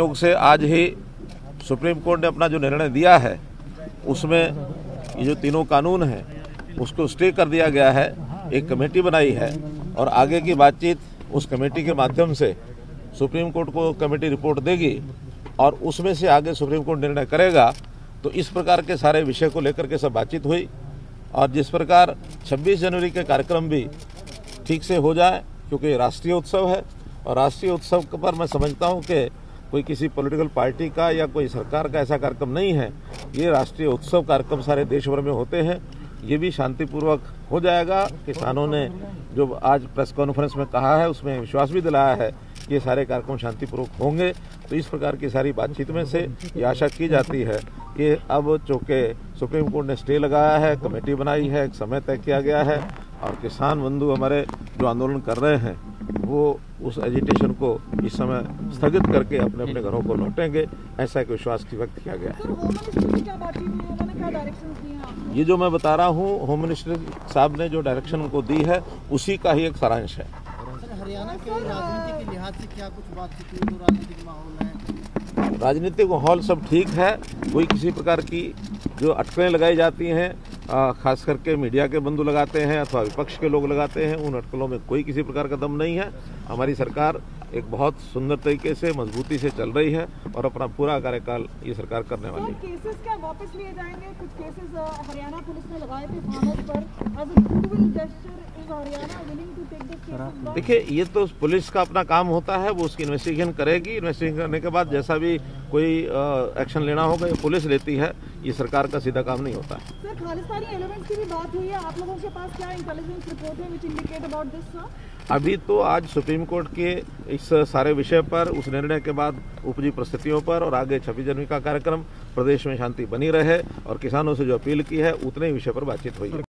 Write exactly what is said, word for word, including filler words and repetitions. योग से आज ही सुप्रीम कोर्ट ने अपना जो निर्णय दिया है उसमें ये जो तीनों कानून हैं उसको स्टे कर दिया गया है। एक कमेटी बनाई है और आगे की बातचीत उस कमेटी के माध्यम से सुप्रीम कोर्ट को कमेटी रिपोर्ट देगी और उसमें से आगे सुप्रीम कोर्ट निर्णय करेगा। तो इस प्रकार के सारे विषय को लेकर के सब बातचीत हुई और जिस प्रकार छब्बीस जनवरी के कार्यक्रम भी ठीक से हो जाए, क्योंकि राष्ट्रीय उत्सव है और राष्ट्रीय उत्सव पर मैं समझता हूँ कि कोई किसी पॉलिटिकल पार्टी का या कोई सरकार का ऐसा कार्यक्रम नहीं है। ये राष्ट्रीय उत्सव कार्यक्रम सारे देश भर में होते हैं। ये भी शांतिपूर्वक हो जाएगा। किसानों ने जो आज प्रेस कॉन्फ्रेंस में कहा है उसमें विश्वास भी दिलाया है कि ये सारे कार्यक्रम शांतिपूर्वक होंगे। तो इस प्रकार की सारी बातचीत में से ये आशा की जाती है कि अब चूँकि सुप्रीम कोर्ट ने स्टे लगाया है, कमेटी बनाई है, एक समय तय किया गया है और किसान बंधु हमारे जो आंदोलन कर रहे हैं वो उस एजिटेशन को इस समय स्थगित करके अपने अपने घरों को लौटेंगे, ऐसा एक विश्वास की व्यक्त किया गया है। ये जो मैं बता रहा हूँ होम मिनिस्टर साहब ने जो डायरेक्शन को दी है उसी का ही एक सारांश है। राजनीतिक माहौल सब ठीक है, कोई किसी प्रकार की जो अटकलें लगाई जाती हैं खास करके मीडिया के बंधु लगाते हैं अथवा विपक्ष के लोग लगाते हैं, उन अटकलों में कोई किसी प्रकार का दम नहीं है। हमारी सरकार एक बहुत सुंदर तरीके से मजबूती से चल रही है और अपना पूरा कार्यकाल ये सरकार करने वाली है। केसेस क्या वापस लिए जाएंगे? कुछ केसेस हरियाणा पुलिस ने लगाए थे थानों पर। देखिए, ये तो पुलिस का अपना काम होता है, वो उसकी इन्वेस्टिगेशन करेगी। इन्वेस्टिगेशन करने के बाद जैसा भी कोई एक्शन लेना होगा ये पुलिस लेती है, ये सरकार का सीधा काम नहीं होता है। सर, खालिस्तानी एलिमेंट्स की भी बात हुई है, आप लोगों के पास क्या इंटेलिजेंस रिपोर्ट है व्हिच इंडिकेट अबाउट दिस? अभी तो आज सुप्रीम कोर्ट के इस सारे विषय पर उस निर्णय के बाद उपजी परिस्थितियों पर और आगे छब्बीस जनवरी का कार्यक्रम, प्रदेश में शांति बनी रहे और किसानों से जो अपील की है उतने ही विषय पर बातचीत हुई।